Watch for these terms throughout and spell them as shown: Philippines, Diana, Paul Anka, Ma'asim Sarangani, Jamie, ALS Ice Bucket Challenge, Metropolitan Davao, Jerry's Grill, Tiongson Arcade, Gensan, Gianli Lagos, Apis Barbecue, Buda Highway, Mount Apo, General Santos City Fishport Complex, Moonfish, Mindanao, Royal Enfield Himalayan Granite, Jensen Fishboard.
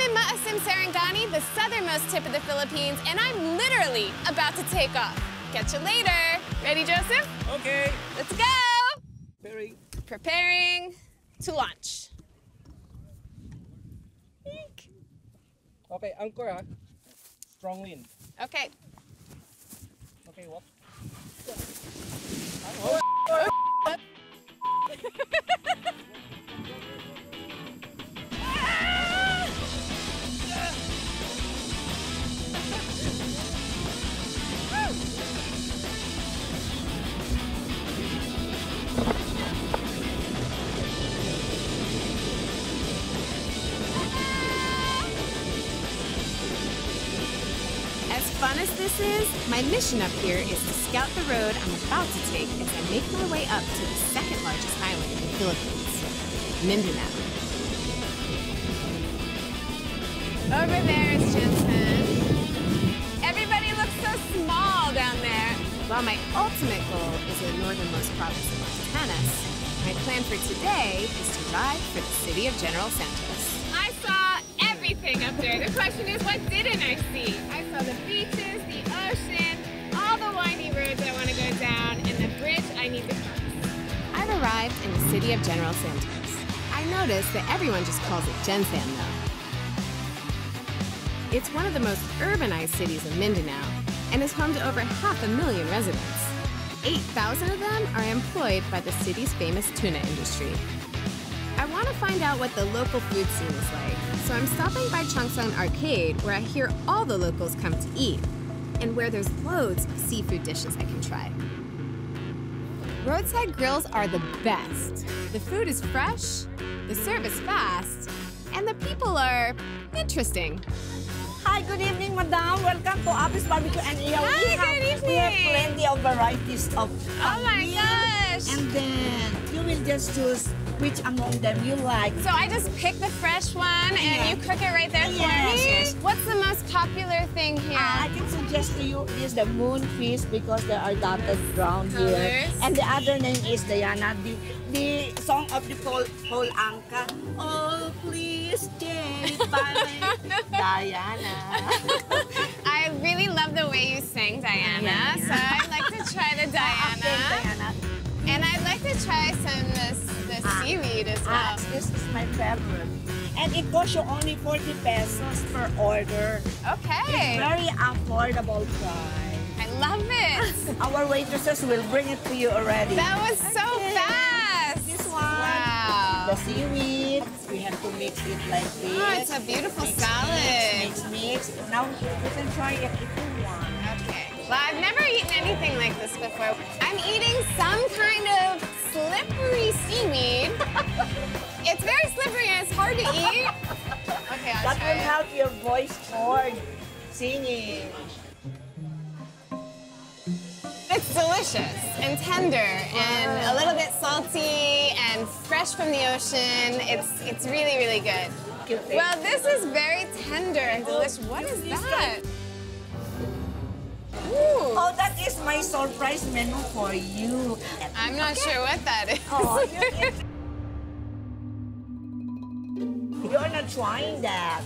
I'm in Ma'asim Sarangani, the southernmost tip of the Philippines, and I'm literally about to take off. Catch you later. Ready, Joseph? Okay. Let's go. Preparing to launch. Eek. Okay, anchor, huh? Strong wind. Okay. Okay, what? Oh, oh, oh. This is my mission up here is to scout the road I'm about to take as I make my way up to the second largest island in the Philippines, Mindanao. Over there is Gensan. Everybody looks so small down there. While my ultimate goal is the northernmost province of Montana, my plan for today is to ride for the city of General Santos. I saw everything up there. The question is, what didn't I see? I saw the beaches, arrived in the city of General Santos. I noticed that everyone just calls it Gensan though. It's one of the most urbanized cities of Mindanao and is home to over 500,000 residents. 8,000 of them are employed by the city's famous tuna industry. I want to find out what the local food scene is like, so I'm stopping by Tiongson Arcade where I hear all the locals come to eat and where there's loads of seafood dishes I can try. Roadside grills are the best. The food is fresh, the service fast, and the people are interesting. Hi, good evening, madam. Welcome to Apis Barbecue and EOE. Hi, good evening. We have plenty of varieties of Oh my gosh. And then you will just choose which among them you like. So I just pick the fresh one and you cook it right there for me? Yes. What's the most popular thing here? I can suggest to you is the moonfish because they are dotted brown here. And the other name is Diana, the song of the Paul Anka. Oh, please take my Diana. I really love the way you sang Diana, so I'd like to try the Diana. Okay, Diana. And I'd like to try some of this seaweed as well. This is my favorite. And it costs you only 40 pesos per order. Okay. It's very affordable price. I love it. Our waitresses will bring it to you already. That was so fast. This one. Wow. The seaweed. We have to mix it like this. Oh, it's a beautiful salad. Mix. Now you can try it if you want. Okay. Well, I've never eaten anything like this before. I'm eating some kind of slippery seaweed. It's very slippery and it's hard to eat. Okay, I'll try it. That will help your voice toward singing. It's delicious and tender and a little bit salty and fresh from the ocean. It's really, really good. Well, this is very tender and delicious. What is that? Ooh. Oh, that is my surprise menu for you. I'm not sure what that is. Oh, you're not trying that.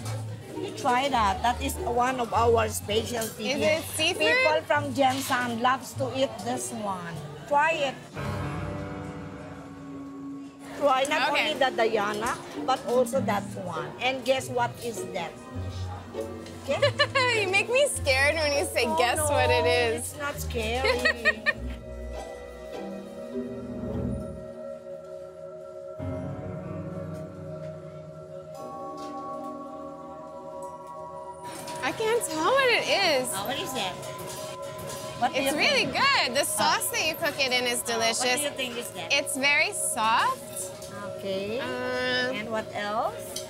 You try that. That is one of our specialties. Is it seafood? People from Gensan loves to eat this one. Try it. Try not only the Diana, but also that one. And guess what is that? You make me scared when you say guess what it is. It's not scary. I can't tell what it is. Oh, what is that? It's really good. The sauce that you cook it in is delicious. What do you think is that? It's very soft. Okay. And what else?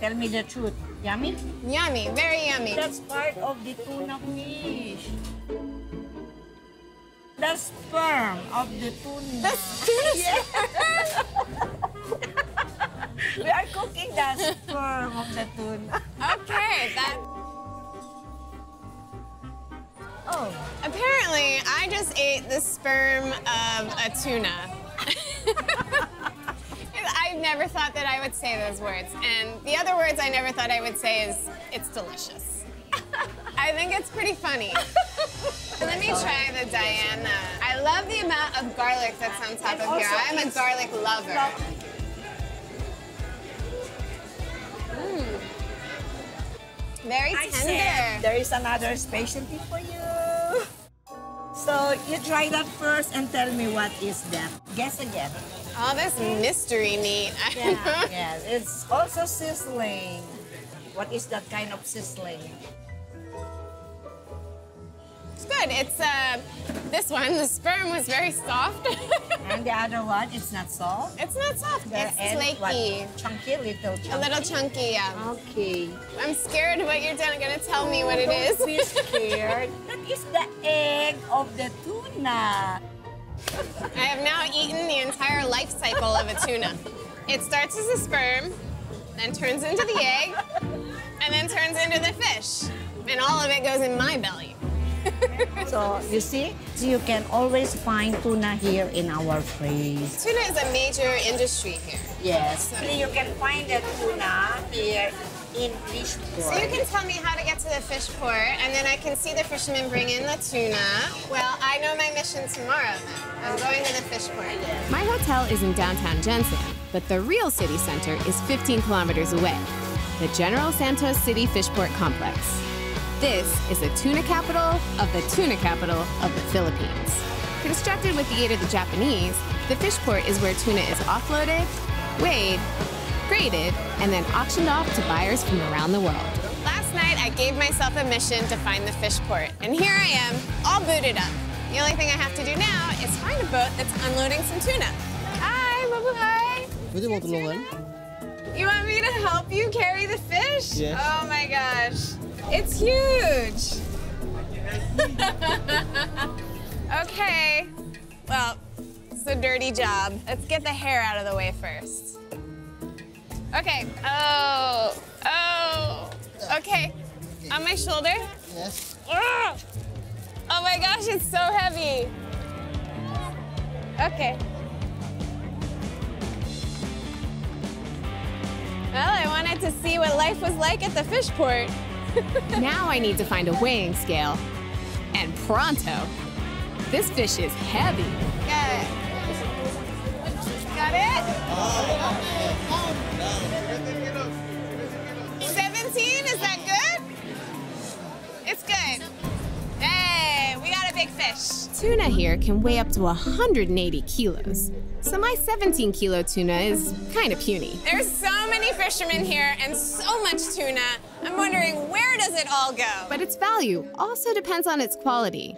Tell me the truth. Yummy? Yummy, very yummy. That's part of the tuna fish. The sperm of the tuna. The tuna sperm? We are cooking the sperm of the tuna. Okay, that. Oh. Apparently, I just ate the sperm of a tuna. I've never thought that I would say those words. And the other words I never thought I would say is, it's delicious. I think it's pretty funny. Let me try the Diana. I love the amount of garlic that's on top of here. I'm a garlic lover. Very tender. There is another specialty for you. So you try that first and tell me what is that. Guess again. All this mystery meat. Yeah, yes, it's also sizzling. What is that kind of sizzling? It's good. It's this one. The sperm was very soft. And the other one, it's not soft. It's not soft. It's flaky, chunky, little chunky. A little chunky, yeah. Okay. I'm scared of what you're gonna tell me what it is. Don't be scared. That is the egg of the tuna. I have now eaten the entire life cycle of a tuna. It starts as a sperm, then turns into the egg, and then turns into the fish. And all of it goes in my belly. So, you see, you can always find tuna here in our place. Tuna is a major industry here. Yes. So you can find the tuna here in Fishport. So you can tell me how to get to the Fishport, and then I can see the fishermen bring in the tuna. Well, I know my mission tomorrow, then. I'm going to the Fishport. My hotel is in downtown Gensan, but the real city center is 15 kilometers away, the General Santos City Fishport Complex. This is the tuna capital of the tuna capital of the Philippines. Constructed with the aid of the Japanese, the Fishport is where tuna is offloaded, weighed, graded, and then auctioned off to buyers from around the world. Last night, I gave myself a mission to find the Fishport, and here I am, all booted up. The only thing I have to do now is find a boat that's unloading some tuna. Hi, mabuhay! You want me to help you carry the fish? Yes. Oh my gosh. It's huge. Okay. Well, it's a dirty job. Let's get the hair out of the way first. Okay. Oh. Oh. Okay. On my shoulder? Yes. Oh my gosh, it's so heavy. Okay. Well, I wanted to see what life was like at the Fishport. Now I need to find a weighing scale. And pronto. This fish is heavy. Got it. Got it? 17, is that good? It's good. Hey, we got a big fish. Tuna here can weigh up to 180 kilos. So my 17-kilo tuna is kind of puny. There's so many fishermen here and so much tuna. I'm wondering, where does it all go? But its value also depends on its quality.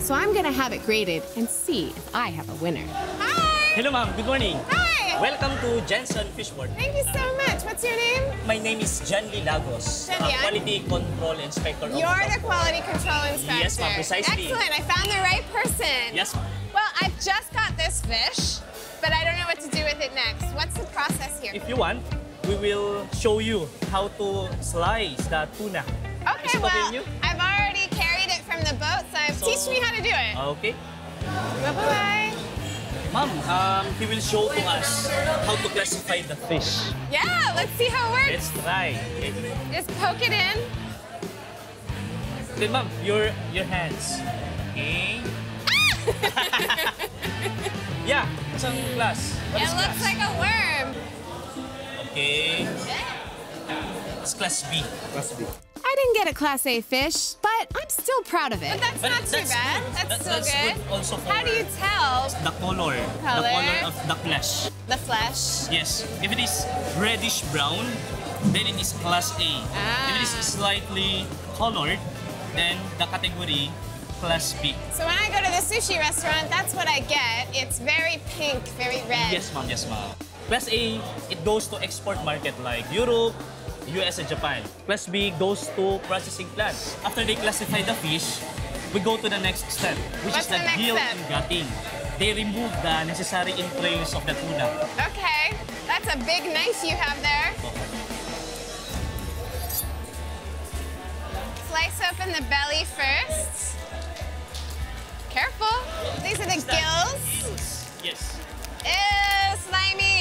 So I'm gonna have it graded and see if I have a winner. Hi! Hello, ma'am. Good morning. Hi! Welcome to Jensen Fishboard. Thank you so much. What's your name? My name is Gianli Lagos. Quality Control Inspector. You're the Quality Control Inspector. Yes, ma'am. Precisely. Excellent. I found the right person. Yes, ma'am. Well, I've just got this fish, but I don't know what to do with it next. What's the process here? If you want, we will show you how to slice the tuna. Okay, well, I've already carried it from the boat, so teach me how to do it. Okay. Bye-bye. Mom, he will show to us how to classify the fish. Yeah, let's see how it works. Let's try. Just poke it in. Then, Mom, your hands. Okay. Yeah, it's a glass. It looks like a worm. Okay. It's class B. Class B. I didn't get a class A fish, but I'm still proud of it. But that's not too bad. That's still good. Also, how do you tell? The color. The color of the flesh. The flesh. Yes. If it is reddish brown, then it is class A. Ah. If it is slightly colored, then the category. Class B. So when I go to the sushi restaurant, that's what I get. It's very pink, very red. Yes, ma'am. Yes, ma'am. Class A, it goes to export market like Europe, US, and Japan. Class B goes to processing plants. After they classify the fish, we go to the next step, which is the gill and gutting. They remove the necessary entrails of the tuna. Okay. That's a big knife you have there. Slice open the belly first. Careful. These are the gills. Yes. Ew, slimy.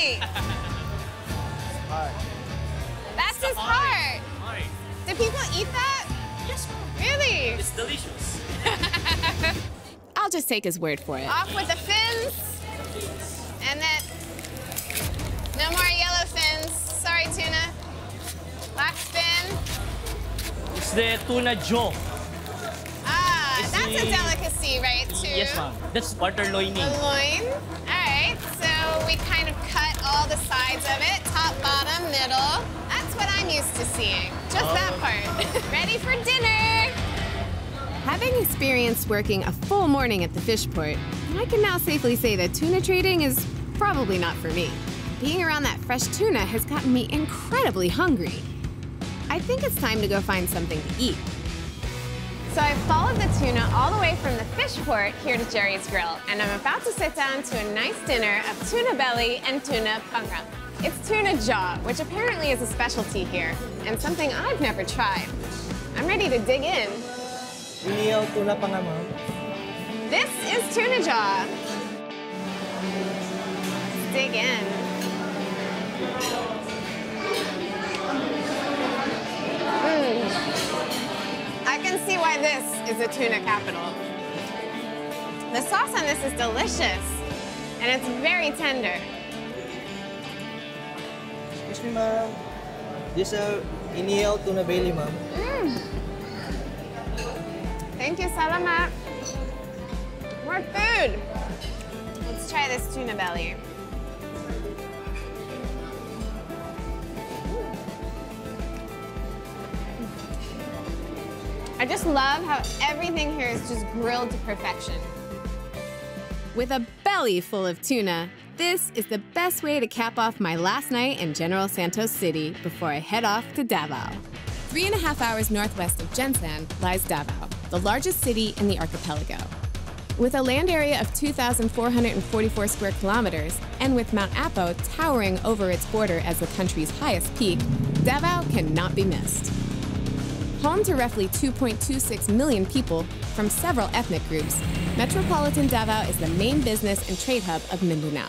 just take his word for it. Off with the fins. And then, no more yellow fins. Sorry, tuna. Last fin. It's the tuna jaw. Ah, it's that's a delicacy, right, too? Yes, ma'am. That's butter loin. The loin. All right, so we kind of cut all the sides of it, top, bottom, middle. That's what I'm used to seeing, just that part. Ready for dinner. Having experienced working a full morning at the fish port, I can now safely say that tuna trading is probably not for me. Being around that fresh tuna has gotten me incredibly hungry. I think it's time to go find something to eat. So I've followed the tuna all the way from the fish port here to Jerry's Grill, and I'm about to sit down to a nice dinner of tuna belly and tuna pangrang. It's tuna jaw, which apparently is a specialty here, and something I've never tried. I'm ready to dig in. Tuna pangrang. This is tuna jaw. Let's dig in. I can see why this is the tuna capital. The sauce on this is delicious, and it's very tender. Excuse me, ma'am. This is inhale tuna belly, ma'am. Thank you, salamat. More food. Let's try this tuna belly. I just love how everything here is just grilled to perfection. With a belly full of tuna, this is the best way to cap off my last night in General Santos City before I head off to Davao. 3.5 hours northwest of Gensan lies Davao, the largest city in the archipelago. With a land area of 2,444 square kilometers, and with Mount Apo towering over its border as the country's highest peak, Davao cannot be missed. Home to roughly 2.26 million people from several ethnic groups, Metropolitan Davao is the main business and trade hub of Mindanao.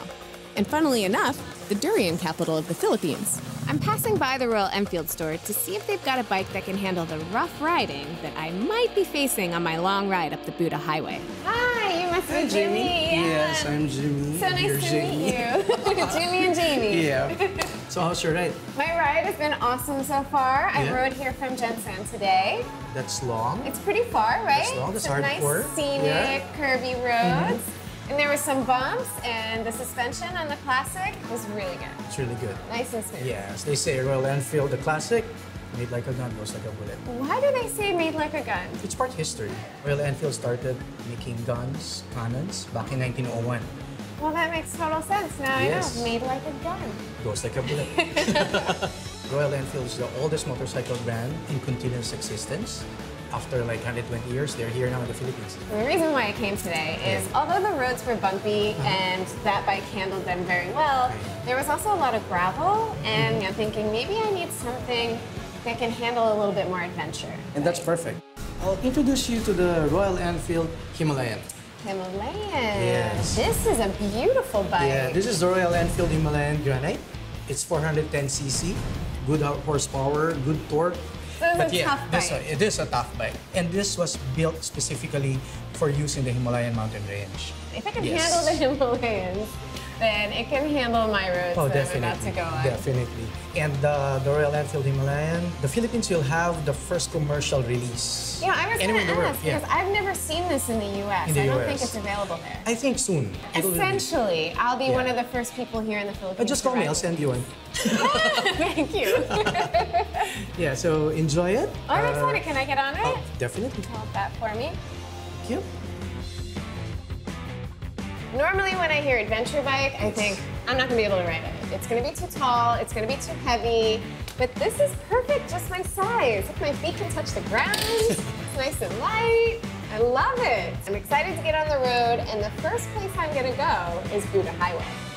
And funnily enough, the durian capital of the Philippines. I'm passing by the Royal Enfield store to see if they've got a bike that can handle the rough riding that I might be facing on my long ride up the Buda Highway. Hi, you must be Jimmy. Jimmy. Yes, I'm Jimmy. So nice to meet you. Jimmy and Jamie. Yeah. So how's your ride? My ride has been awesome so far. Yeah. I rode here from Gensan today. That's long. It's pretty far, right? That's long. It's hardcore. Nice, scenic, curvy roads. And there were some bumps, and the suspension on the Classic was really good. It's really good. Nice and smooth. Yes, they say Royal Enfield, the Classic, made like a gun, goes like a bullet. Why do they say made like a gun? It's part history. Royal Enfield started making guns, cannons, back in 1901. Well, that makes total sense. Now I know. Made like a gun. Goes like a bullet. Royal Enfield is the oldest motorcycle brand in continuous existence. After like 120 years, they're here now in the Philippines. The reason why I came today is, although the roads were bumpy and that bike handled them very well, there was also a lot of gravel, and you know, thinking maybe I need something that can handle a little bit more adventure. And that's perfect. I'll introduce you to the Royal Enfield Himalayan. Himalayan. Yes. This is a beautiful bike. Yeah, this is the Royal Enfield Himalayan Granite. It's 410cc, good horsepower, good torque. But yeah, it is a tough bike. And this was built specifically for use in the Himalayan mountain range. If I can handle the Himalayans, then it can handle my roads that I'm about to go on. Definitely. And the Royal Enfield Himalayan, the Philippines will have the first commercial release. Yeah, I was going to ask, because I've never seen this in the US. I don't think it's available there. I think soon. Essentially, I'll be one of the first people here in the Philippines. Just call me, I'll send you one. Thank you. Yeah, so enjoy it. I'm excited. Can I get on it? Oh, definitely. Hold that for me. Thank you. Normally when I hear adventure bike, I think, I'm not going to be able to ride it. It's going to be too tall, it's going to be too heavy, but this is perfect, just my size. Look, my feet can touch the ground, it's nice and light. I love it. I'm excited to get on the road, and the first place I'm going to go is Buda Highway.